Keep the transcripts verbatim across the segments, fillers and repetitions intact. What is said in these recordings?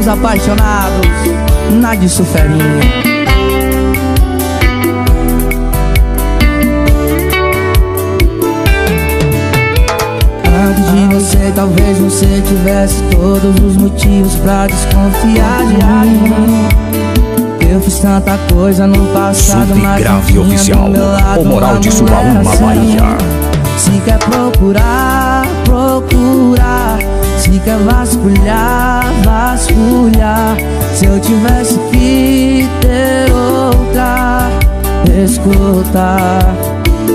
os apaixonados, Nadson o Ferinha. Antes de você, talvez você tivesse todos os motivos pra desconfiar de mim. Eu fiz tanta coisa no passado, mas grave oficial, o moral de Subaúma, Bahia. Se quer procurar, procurar. Se quer vasculhar, vasculhar. Se eu tivesse que ter outra, escutar.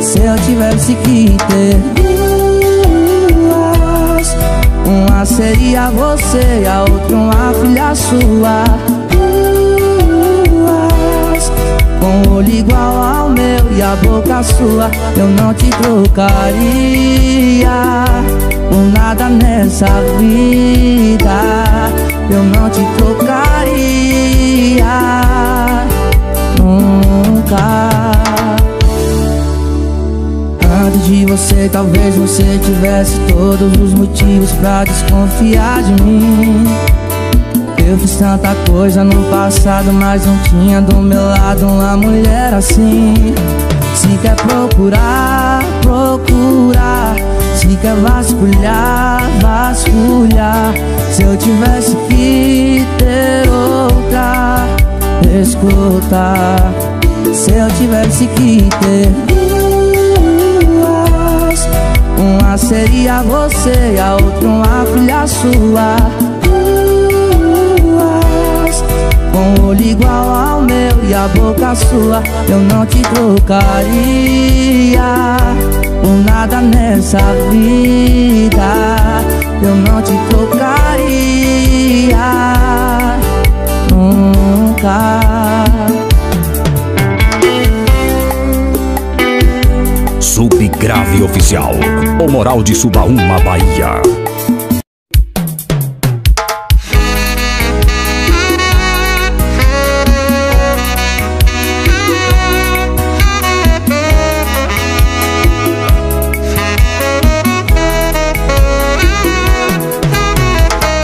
Se eu tivesse que ter uma seria você, a outra uma filha sua. Duas, com o olho igual ao meu e a boca sua, eu não te trocaria por nada nessa vida. Eu não te trocaria nunca. Antes de você, talvez você tivesse todos os motivos pra desconfiar de mim. Eu fiz tanta coisa no passado, mas não tinha do meu lado uma mulher assim. Se quer procurar, procurar. Se quer vasculhar, vasculhar. Se eu tivesse que ter outra, escutar. Se eu tivesse que ter uma seria você, a outra uma filha sua. Duas, com o olho igual ao meu e a boca sua, eu não te trocaria por nada nessa vida. Eu não te trocaria nunca. Subgrave oficial, o moral de Subaúma, Bahia.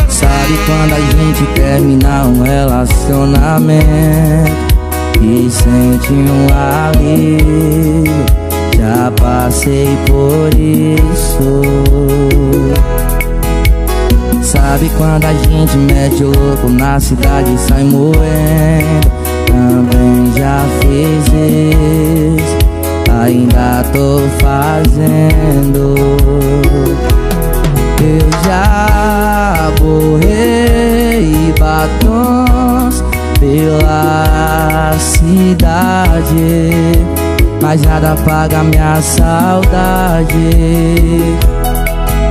Sabe quando a gente termina um relacionamento e sente um alívio? Já passei por isso. Sabe quando a gente mete louco na cidade e sai moendo? Também já fiz isso, ainda tô fazendo. Eu já borrei batons pela cidade, mas nada apaga minha saudade.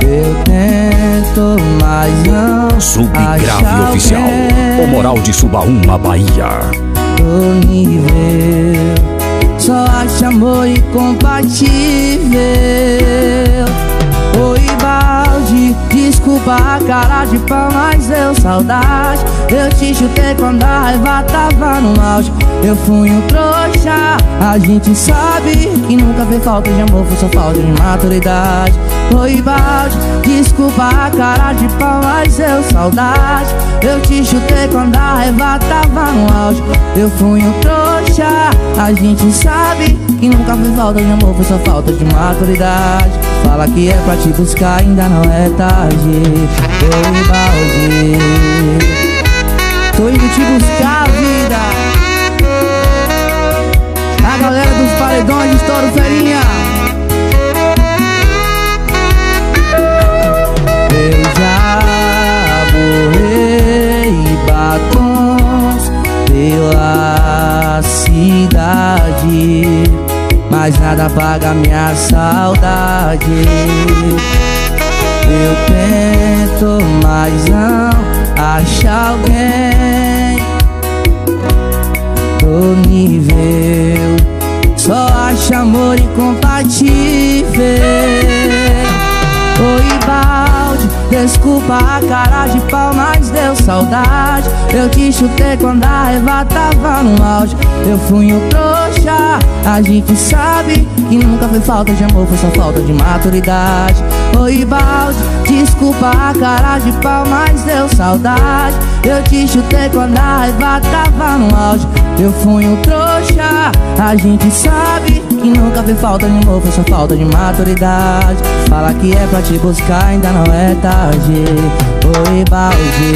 Eu tento, mas não. Subgrave oficial, o moral de Subaúma, Bahia. Do nível, só acha amor incompatível. Oi, balde, desculpa a cara de pau, mas eu saudade. Eu te chutei quando a raiva tava no auge. Eu fui um trouxa, a gente sabe que nunca fez falta de amor, foi só falta de maturidade. Oi, balde, desculpa a cara de pau, mas eu saudade. Eu te chutei quando a raiva tava no auge. Eu fui um trouxa, a gente sabe que nunca fez falta de amor, foi só falta de maturidade. Fala que é pra te buscar, ainda não é tarde. Oi, balde, tô indo te buscar, vida. A galera dos paredões estoura o Ferinha. Eu já borrei batons pela cidade, mas nada apaga minha saudade. Eu tento, mas não achar alguém do nível, só acha amor incompatível. Oi, balde, desculpa a cara de pau, mas deu saudade. Eu te chutei quando a raiva tava no auge. Eu fui o trouxa, a gente sabe que nunca foi falta de amor, foi só falta de maturidade. Oi, balde, desculpa a cara de pau, mas deu saudade. Eu te chutei quando a raiva tava no auge. Eu fui o trouxa, a gente sabe que nunca foi falta de amor, foi só falta de maturidade. Fala que é pra te buscar, ainda não é tarde. Oi, balde.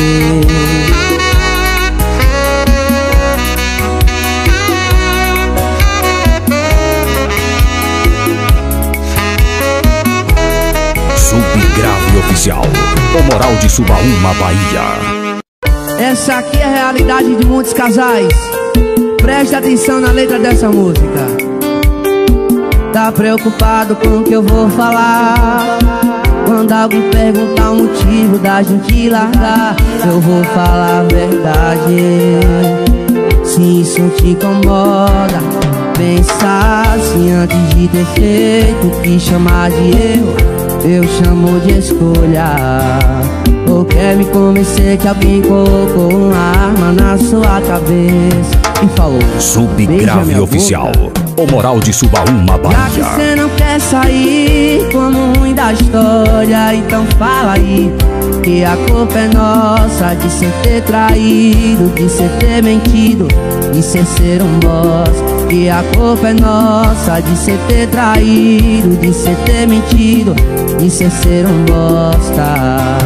Subgrave Oficial, Moral de Subaúma, Bahia. Essa aqui é a realidade de muitos casais. Presta atenção na letra dessa música. Tá preocupado com o que eu vou falar? Quando alguém perguntar o motivo da gente largar, eu vou falar a verdade. Se isso te incomoda, pensar se antes de ter feito o que chamar de erro eu chamo de escolha. Ou quer me convencer que alguém colocou uma arma na sua cabeça e falou: Subgrave Oficial, o Moral de Subaúma, Bahia. Já que cê não quer sair como ruim da história, então fala aí que a culpa é nossa de cê ter traído, de cê ter mentido, de cê ser um bosta. Que a culpa é nossa de cê ter traído, de cê ter mentido, de cê ser um bosta.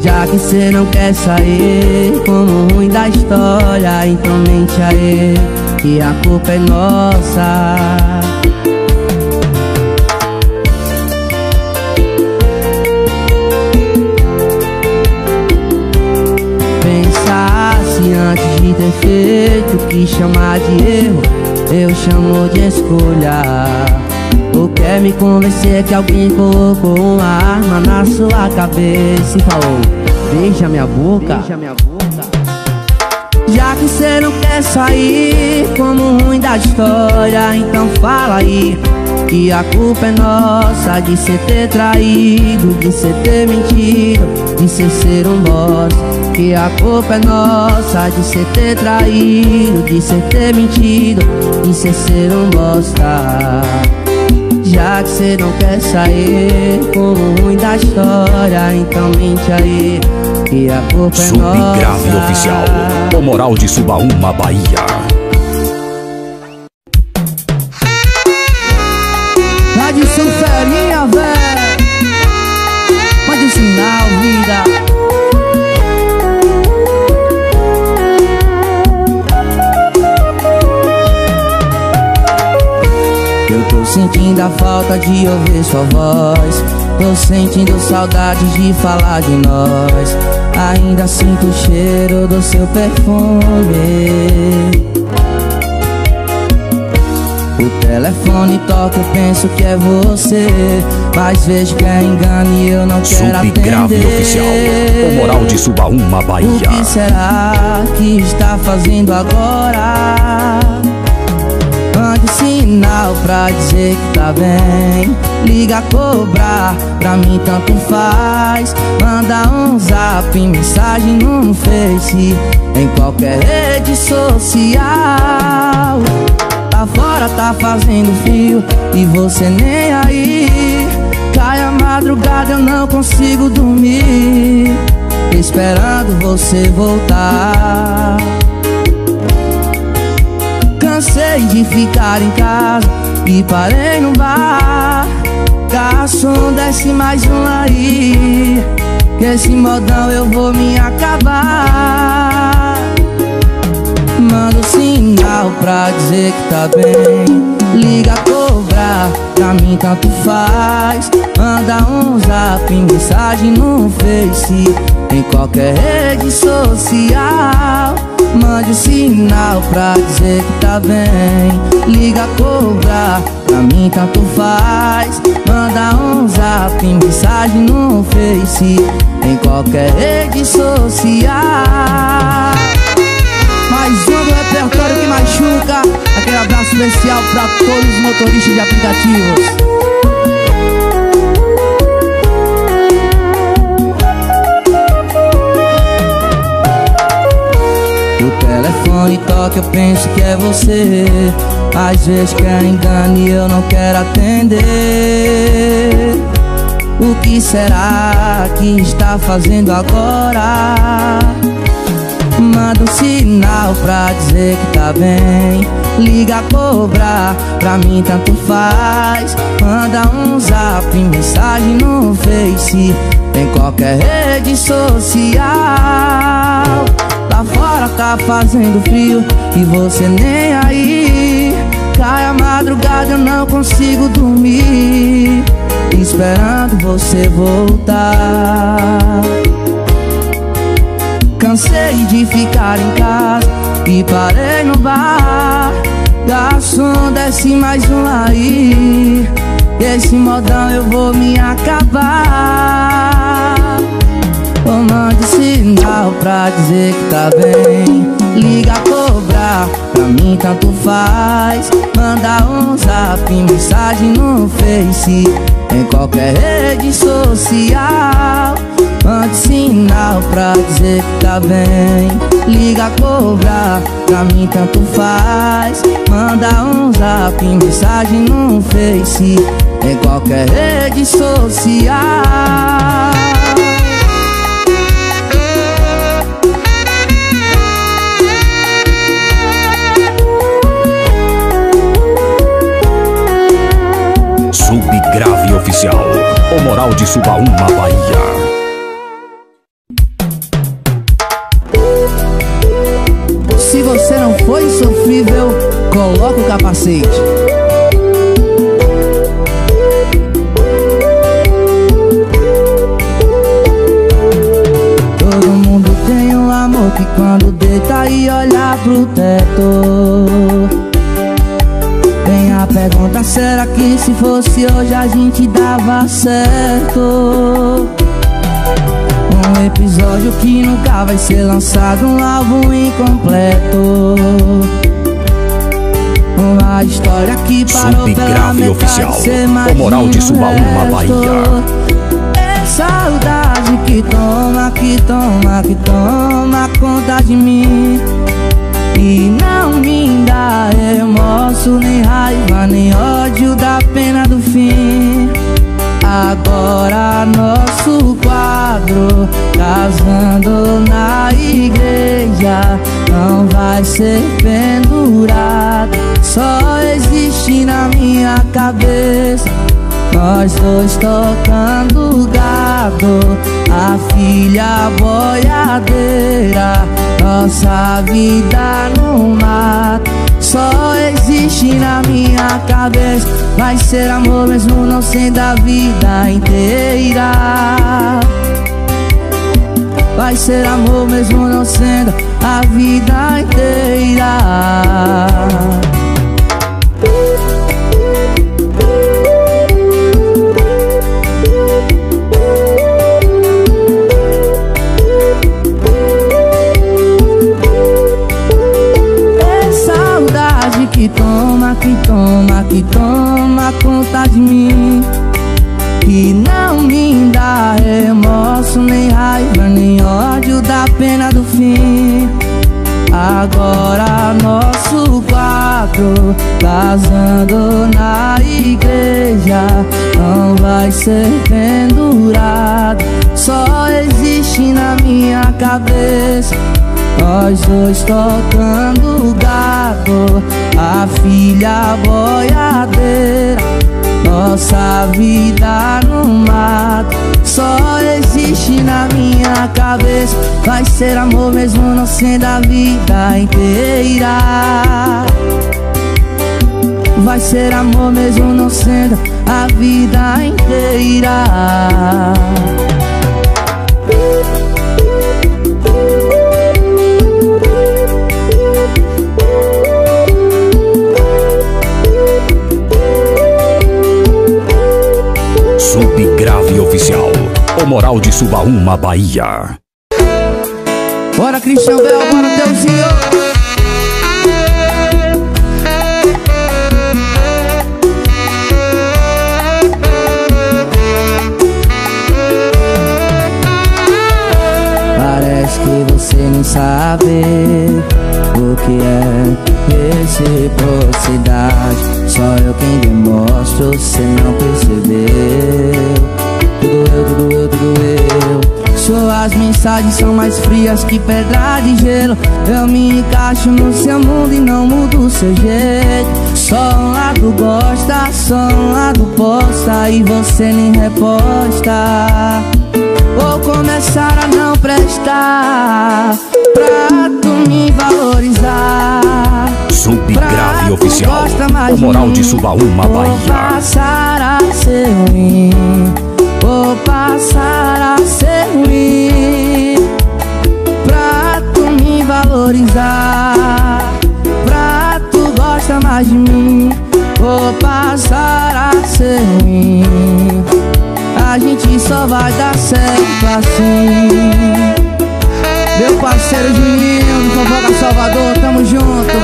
Já que cê não quer sair como ruim da história, então mente aí que a culpa é nossa. Pensar se antes de ter feito o que chamar de erro eu chamo de escolha. Ou quer me convencer que alguém colocou uma arma na sua cabeça e falou: beija minha boca. Beija minha boca. Já que cê não quer sair como ruim da história, então fala aí que a culpa é nossa de cê ter traído, de cê ter mentido, de cê ser um bosta. Que a culpa é nossa de cê ter traído, de cê ter mentido, de cê ser um bosta. Já que cê não quer sair como ruim da história, então mente aí que a culpa é nossa. Subgrave Oficial, o Moral de Subaúma, Bahia. Nadson o Ferinha, véi, pode ensinar, vida. Sentindo a falta de ouvir sua voz, tô sentindo saudade de falar de nós. Ainda sinto o cheiro do seu perfume. O telefone toca, eu penso que é você, mas vejo que é engano e eu não quero atender. Subgrave Oficial, o Moral de Subaúma, Bahia. O que será que está fazendo agora? Sinal pra dizer que tá bem, liga cobrar, pra mim tanto faz. Manda um zap, mensagem no Face, em qualquer rede social. Tá fora, tá fazendo frio e você nem aí. Cai a madrugada, eu não consigo dormir, esperando você voltar. Cansei de ficar em casa e parei no bar. Garçom, desce mais um aí, que esse modão eu vou me acabar. Mando sinal pra dizer que tá bem, liga a cobrar, pra mim tanto faz. Manda um zap, mensagem no Face, em qualquer rede social. Mande um sinal pra dizer que tá bem, liga a cobrar, pra mim tanto faz. Manda um zap, mensagem no Face, em qualquer rede social. Mais um do repertório que machuca. Aquele abraço especial pra todos os motoristas de aplicativos. Quando toca eu penso que é você. Às vezes quer engano e eu não quero atender. O que será que está fazendo agora? Manda um sinal pra dizer que tá bem. Liga a cobrar, pra mim tanto faz. Manda um zap, mensagem no Face, em qualquer rede social. Lá fora tá fazendo frio e você nem aí. Cai a madrugada, eu não consigo dormir, esperando você voltar. Cansei de ficar em casa e parei no bar. Garçom, desce mais um aí, esse modão eu vou me acabar. Oh, mande sinal pra dizer que tá bem. Liga a cobrar, pra mim tanto faz. Manda um zap, mensagem no Face, em qualquer rede social. Mande sinal pra dizer que tá bem. Liga a cobrar, pra mim tanto faz. Manda um zap, mensagem no Face, em qualquer rede social. Subgrave Oficial, o Moral de Subaúma, Bahia. Se você não foi sofrível, coloca o capacete. Todo mundo tem um amor que quando deita e olha pro teto, vem a pergunta: será que se fosse hoje a gente dava certo? Um episódio que nunca vai ser lançado, um álbum incompleto, uma história que parou pela metade, ser mais um Bahia. É saudade que toma, que toma, que toma conta de mim, e não me dá remorso, nem raiva, nem ódio da pena do fim. Agora nosso quadro, casando na igreja, não vai ser pendurado, só existe na minha cabeça. Nós dois tocando gado, a filha boiadeira, nossa vida no mato, só existe na minha cabeça. Vai ser amor mesmo não sendo a vida inteira. Vai ser amor mesmo não sendo a vida inteira. Que toma, que toma, que toma conta de mim, que não me dá remorso, nem raiva, nem ódio da pena do fim. Agora nosso quadro, casando na igreja, não vai ser pendurado, só existe na minha cabeça. Nós dois tocando gado, a filha boiadeira, nossa vida no mato, só existe na minha cabeça. Vai ser amor mesmo não sendo a vida inteira. Vai ser amor mesmo não sendo a vida inteira. Subgrave Oficial, o Moral de Subaúma, Bahia. Bora, Cristian Bell, bora, Deusinho. Parece que você não sabe o que é reciprocidade. Só eu quem demonstro, cê não percebeu. Tudo eu, tudo eu, tudo eu. Suas mensagens são mais frias que pedra de gelo. Eu me encaixo no seu mundo e não mudo o seu jeito. Só um lado gosta, só um lado posta, e você nem reposta. Vou começar a não prestar pra tu me valorizar. Subgrave Oficial, o moral de Subaúma, Bahia. Vou passar a ser ruim, vou passar a ser ruim, pra tu me valorizar, pra tu gosta mais de mim. Vou passar a ser ruim, a gente só vai dar certo assim. Meu parceiro Juninho, do Convoca Salvador, tamo junto.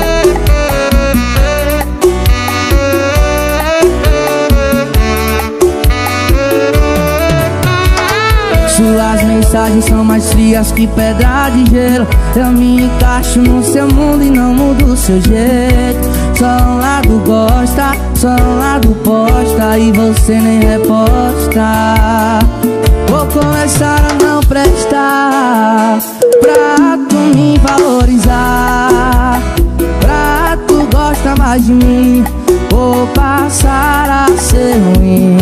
Suas mensagens são mais frias que pedra de gelo. Eu me encaixo no seu mundo e não mudo o seu jeito. Só um lado gosta, só um lado posta, e você nem reposta. Vou começar a não prestar pra tu me valorizar, pra tu gosta mais de mim. Vou passar a ser ruim,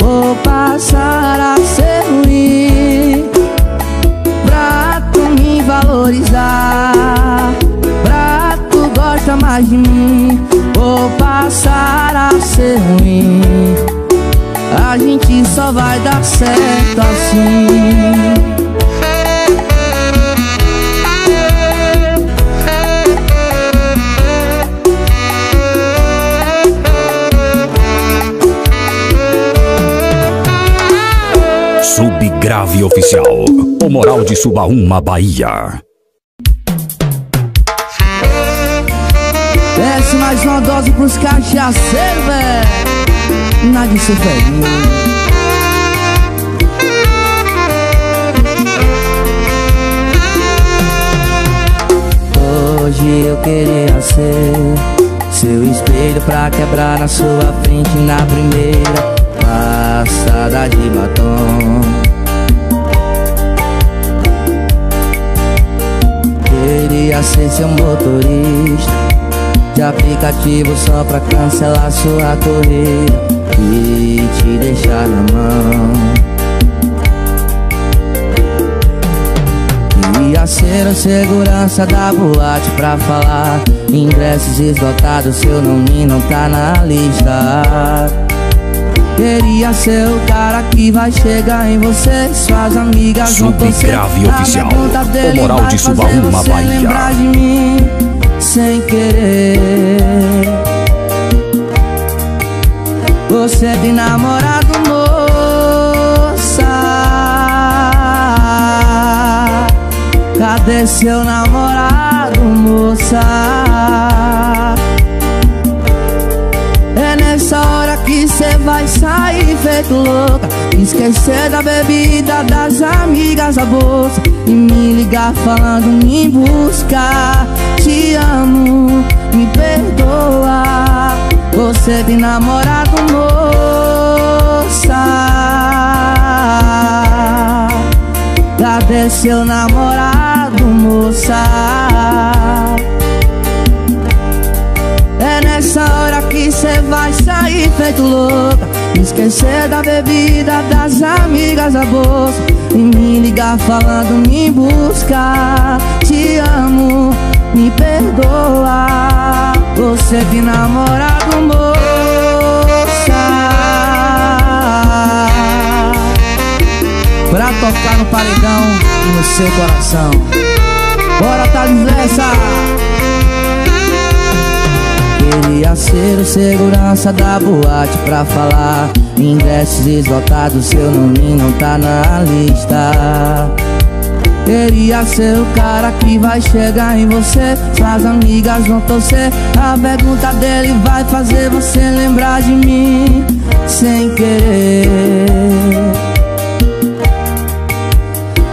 vou passar a ser ruim, pra tu me valorizar, pra tu gosta mais de mim. Vou passar a ser ruim, a gente só vai dar certo assim. Subgrave Oficial, o moral de Subaúma, Bahia. Desce mais uma dose pros cachaceiros, véi. Nadson o Ferinha. Hoje eu queria ser seu espelho pra quebrar na sua frente na primeira passada de batom. Queria ser seu motorista de aplicativo só pra cancelar sua corrida e te deixar na mão. Queria ser o segurança da boate pra falar: ingressos esgotados, seu nome não tá na lista. Queria ser o cara que vai chegar em você, suas amigas vão torcer Oficial, na dele, o moral de Subaúma, Bahia. Lembrar de mim sem querer. Você tem namorado, moça? Cadê seu namorado, moça? É nessa hora que cê vai sair feito louca, esquecer da bebida, das amigas, a bolsa, e me ligar falando me busca. Te amo, me perdoa. Você tem namorado, moça? Cadê seu namorado, moça? É nessa hora que cê vai sair feito louca, esquecer da bebida, das amigas, a bolsa, e me ligar falando me busca. Te amo, me perdoa. Você que namorado, moça, pra tocar no paredão e no seu coração. Bora, Thales Lessa. Queria ser o segurança da boate pra falar: ingressos esgotados, seu nome não tá na lista. Queria ser o cara que vai chegar em você, suas amigas vão torcer, a pergunta dele vai fazer você lembrar de mim sem querer.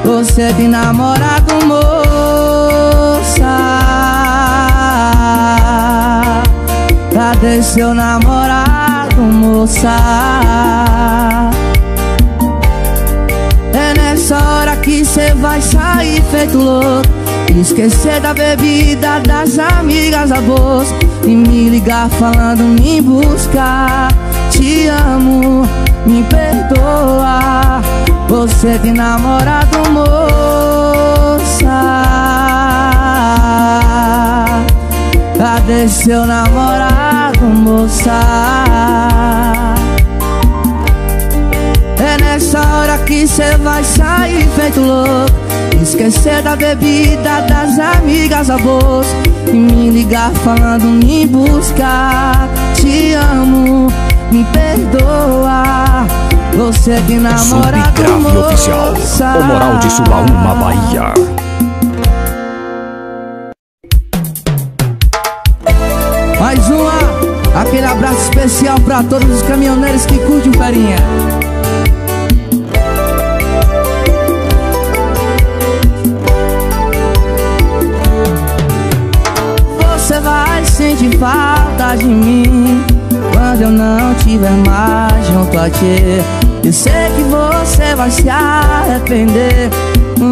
Você tem namorado, moça? Cadê seu namorado, moça? É nessa hora que cê vai sair feito louco, esquecer da bebida, das amigas, da bolsa, e me ligar falando, me buscar. Te amo, me perdoa, você de namorado, moça. Cadê seu namorado, moça? É nessa hora que cê vai sair feito louco, esquecer da bebida, das amigas, da bolsa, e me ligar falando, me buscar. Te amo, me perdoa, você que namora com moça. Oficial, o moral de Subaúma, Bahia. Mais uma, aquele abraço especial pra todos os caminhoneiros que curtem o Ferinha. Você vai sentir falta de mim quando eu não tiver mais junto a ti. Eu sei que você vai se arrepender,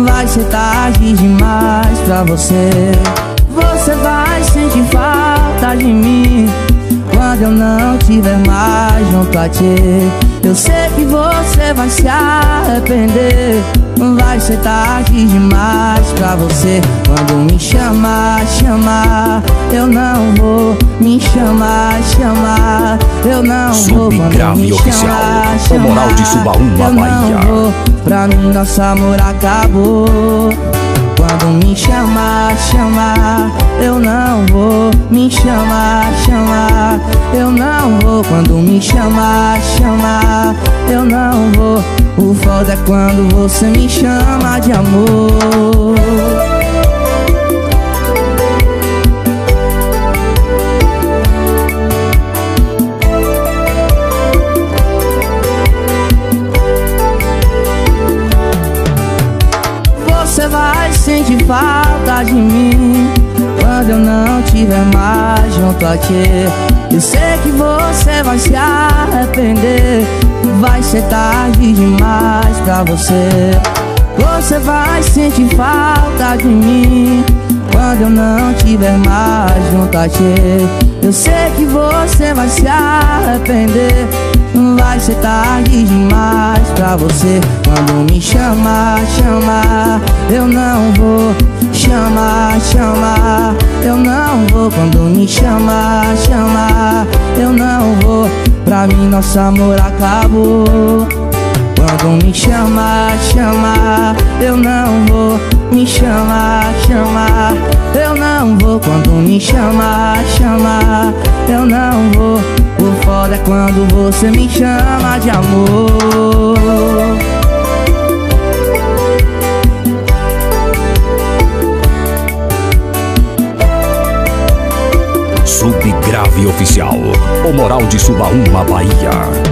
vai ser tarde demais pra você. Você vai sentir falta de mim quando eu não tiver mais junto a ti. Eu sei que você vai se arrepender, vai ser tarde demais pra você. Quando me chamar, chamar, eu não vou. Me chamar, chamar, eu não vou. Quando me chamar, chamar, moral de Subaúma, Bahia. Pra mim nosso amor acabou. Quando me chamar, chamar, eu não vou. Me chamar, chamar, eu não vou. Quando me chamar, chamar, eu não vou. O foda é quando você me chama de amor. Você vai sentir falta de mim quando eu não tiver mais junto a ti. Eu sei que você vai se arrepender, vai ser tarde demais pra você. Você vai sentir falta de mim quando eu não tiver mais junto a ti. Eu sei que você vai se arrepender, vai ser tarde demais pra você. Quando me chamar, chamar, eu não vou. Chamar, chamar, eu não vou. Quando me chamar, chamar, eu não vou. Pra mim nosso amor acabou. Quando me chamar, chamar, eu não vou. Me chamar, chamar, eu não vou. Quando me chamar, chamar, eu não vou. O foda é quando você me chama de amor. Subgrave Oficial, o moral de Subaúma, Bahia.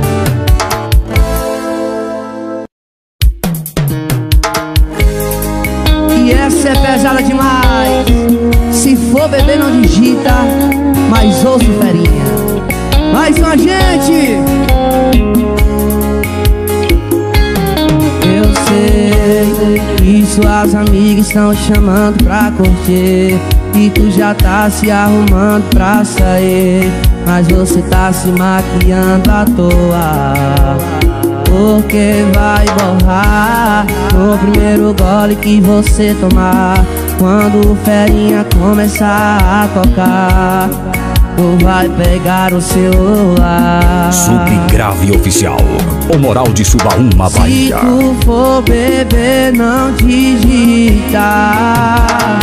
Essa é pesada demais. Se for beber não digita, mas ouça o Ferinha. Mais uma, gente. Eu sei que suas amigas estão chamando pra curtir, e tu já tá se arrumando pra sair, mas você tá se maquiando à toa, porque vai borrar o primeiro gole que você tomar. Quando o Ferinha começar a tocar, tu vai pegar o celular. Subgrave Oficial, o moral de Subaúma, Bahia. Se tu for beber não digita.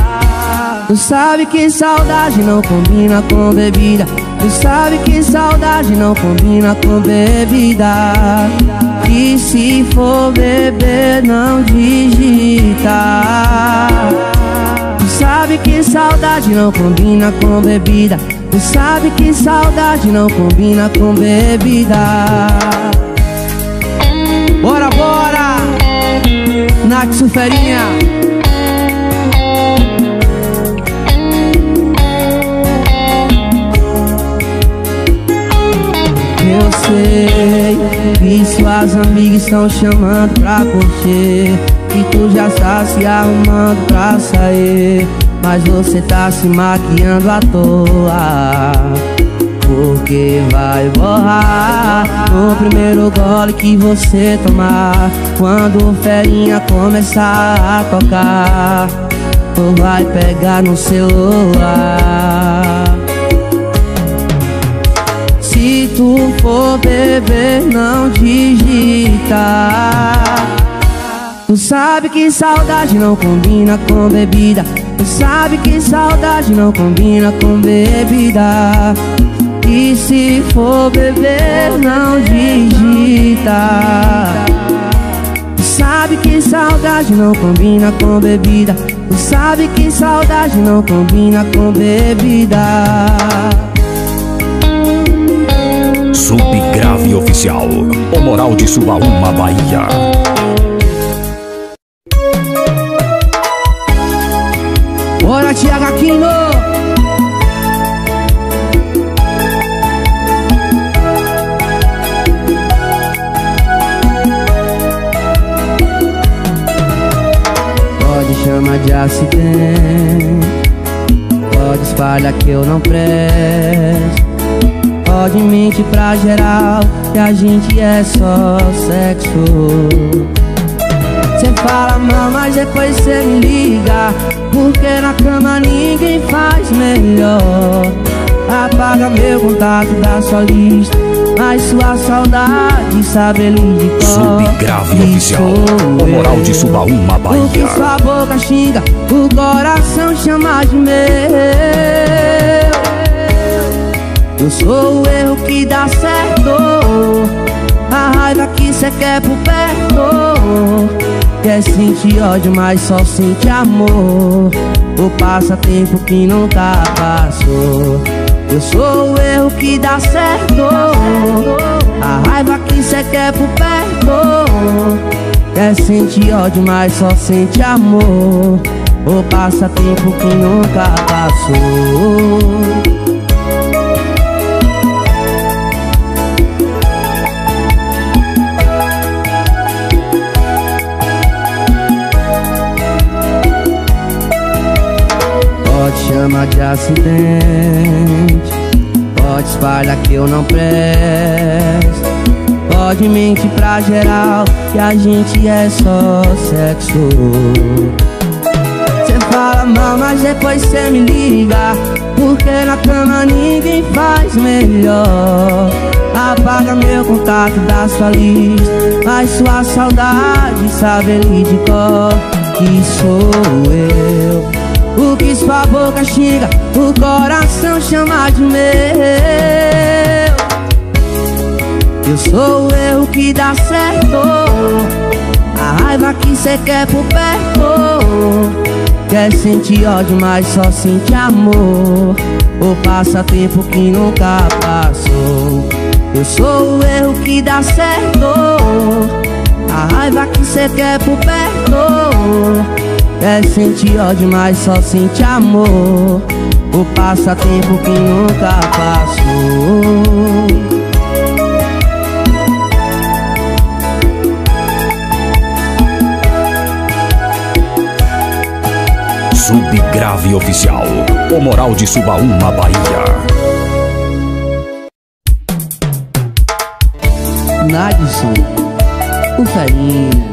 Tu sabe que saudade não combina com bebida. Tu sabe que saudade não combina com bebida. E se for beber não digita. Tu sabe que saudade não combina com bebida. Tu sabe que saudade não combina com bebida. Bora, bora! Nadson o Ferinha. sei. E suas amigas estão chamando pra curtir, e tu já tá se arrumando pra sair, mas você tá se maquiando à toa, porque vai borrar no primeiro gole que você tomar. Quando o Ferinha começar a tocar, tu vai pegar no celular. Se tu for beber, não digita. Tu sabe que saudade não combina com bebida. Tu sabe que saudade não combina com bebida. E se for beber, não digita. Tu sabe que saudade não combina com bebida. Tu sabe que saudade não combina com bebida. Subgrave Oficial, o moral de Subaúma, Bahia. Bora, Thiago Aquino! Chama de acidente, pode espalhar que eu não presto, pode mentir pra geral que a gente é só sexo. Cê fala mal, mas depois cê me liga, porque na cama ninguém faz melhor. Apaga meu contato da sua lista, mas sua saudade sabe ele de cor. Subgrave Oficial, o moral de Subaúma, Bahia. O que sua boca xinga, o coração chama de meu. Eu sou o erro que dá certo, a raiva que cê quer por perto. Quer sentir ódio, mas só sente amor. O passatempo que nunca passou. Eu sou o erro que dá certo, a raiva que cê quer por perto. Quer sentir ódio, mas só sente amor. O passatempo que nunca passou. Pode chamar de acidente, pode espalhar que eu não presto, pode mentir pra geral que a gente é só sexo. Cê fala mal, mas depois cê me liga, porque na cama ninguém faz melhor. Apaga meu contato da sua lista, mas sua saudade sabe ele de cor. Que sou eu, o que sua boca xinga, o coração chama de meu. Eu sou o erro que dá certo, a raiva que cê quer por perto. Quer sentir ódio, mas só sente amor. O passatempo que nunca passou. Eu sou o erro que dá certo, a raiva que cê quer por perto. É sentir ódio, mas só sente amor. O passatempo que nunca passou. Subgrave Oficial, o moral de Subaúma, Bahia. Nadson o Ferinha.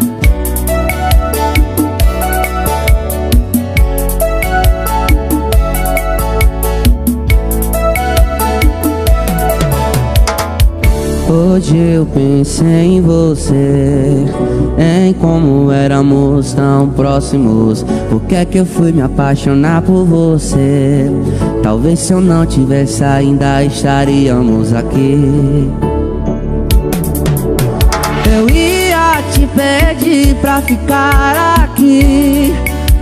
Hoje eu pensei em você, em como éramos tão próximos. Por que é que eu fui me apaixonar por você? Talvez se eu não tivesse ainda estaríamos aqui. Eu ia te pedir pra ficar aqui,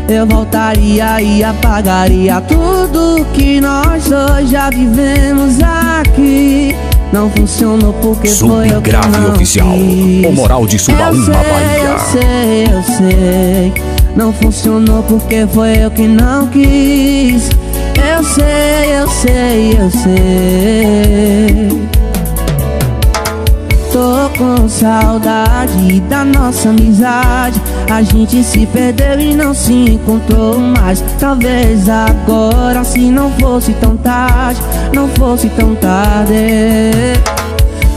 eu voltaria e apagaria tudo que nós hoje já vivemos aqui. Não funcionou porque foi eu que não Subgrave Oficial, o moral de Subaúma, Bahia. Eu sei, eu sei, não funcionou porque foi eu que não quis. Eu sei, eu sei, eu sei. com saudade da nossa amizade. A gente se perdeu e não se encontrou mais. Talvez agora, se não fosse tão tarde, não fosse tão tarde.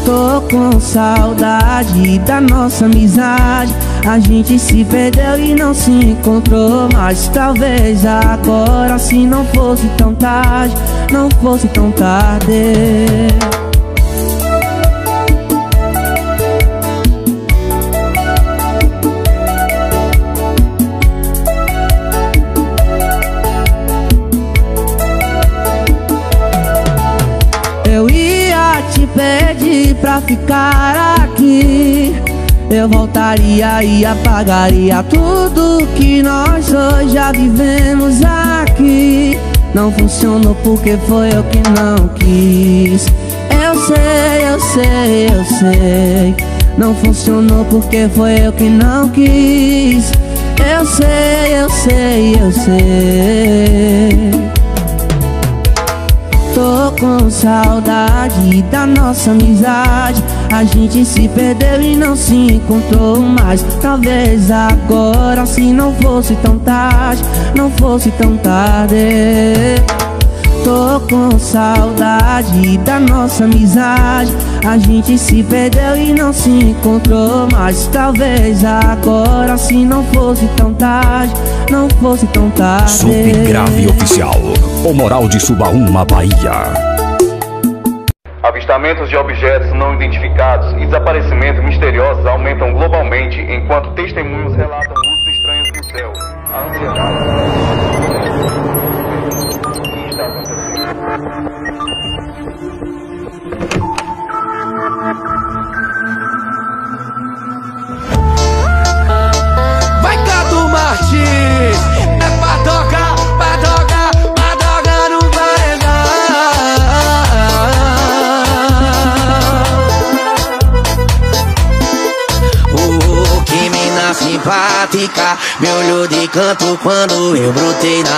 Tô com saudade da nossa amizade. A gente se perdeu e não se encontrou mais. Talvez agora, se não fosse tão tarde, não fosse tão tarde. Eu ia te pedir pra ficar aqui, eu voltaria e apagaria tudo que nós hoje já vivemos aqui. Não funcionou porque foi eu que não quis. Eu sei, eu sei, eu sei. Não funcionou porque foi eu que não quis. Eu sei, eu sei, eu sei. Tô com saudade da nossa amizade. A gente se perdeu e não se encontrou mais. Talvez agora, se não fosse tão tarde, não fosse tão tarde. Tô com saudade da nossa amizade. A gente se perdeu e não se encontrou mais. Talvez agora, se não fosse tão tarde, não fosse tão tarde. Subgrave Oficial, Moral de Subaúma, Bahia. Avistamentos de objetos não identificados e desaparecimentos misteriosos aumentam globalmente, enquanto testemunhos relatam luzes estranhas no céu. A ansiedade. O que está acontecendo? Vai, Cadu Martins! É pra tocar, pra tocar, pra tocar no paredão. O que mina simpática, me olhou de canto quando eu brotei na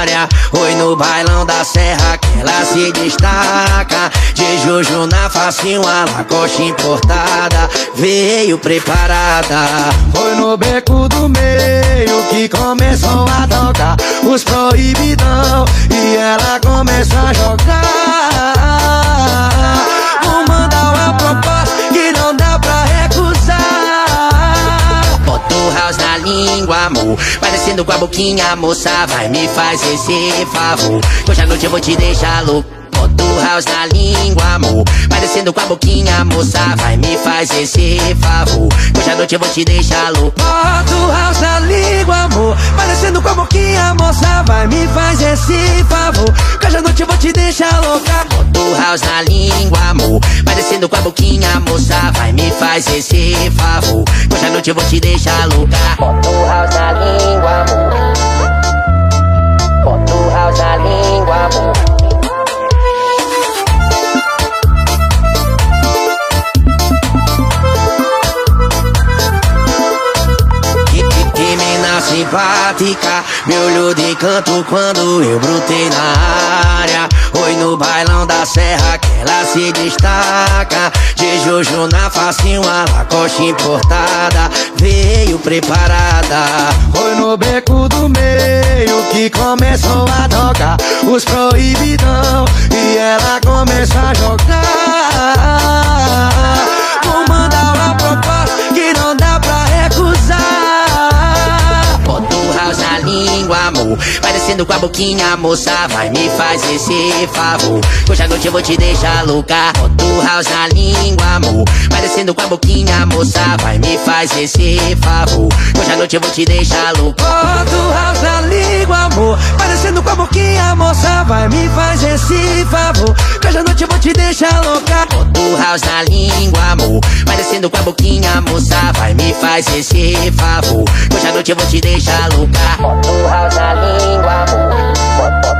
área. Foi no bailão da serra que ela se destaca. De Jojo na facinha, uma lacoste importada, veio preparada. Foi no beco do meio que começou a tocar os proibidão e ela começou a jogar. Vou mandar uma proposta que não dá pra recusar. Bota o house na língua, amor, vai descendo com a boquinha, moça, vai me faz esse favor. Hoje à noite eu vou te deixar louco. Do house na língua, amor, vai descendo com a boquinha, moça, vai me faz esse favor. Hoje à noite eu vou te deixar louco. Do house na língua, amor, vai descendo com a boquinha, moça, vai me faz esse favor. Hoje à noite eu vou te deixar louca. Do house na língua, amor, vai descendo com a boquinha, moça, vai me faz esse favor. Hoje à noite eu vou te deixar louca. Do house na língua, amor. Do house na língua, amor. Simpática, me olhou de canto quando eu brotei na área. Foi no bailão da serra que ela se destaca. De Jojo na facinha, uma lacoste importada, veio preparada. Foi no beco do meio que começou a tocar os proibidão e ela começou a jogar. Vou mandar uma proposta que não dá pra recusar. Na língua, amor, vai descendo com a boquinha, moça, vai me faz esse favor. Hoje à noite eu vou te deixar louca. Do house na língua, amor, vai descendo com a boquinha, moça, vai me faz esse favor. Hoje à noite eu vou te deixar louca. Do house na língua, amor, vai descendo com a boquinha, moça, vai me faz esse favor. Hoje à noite eu vou te deixar louca. Do house na língua, amor, vai descendo com a boquinha, moça, vai me faz esse favor. Hoje à noite eu vou te deixar louca. Bota o house na língua, amor.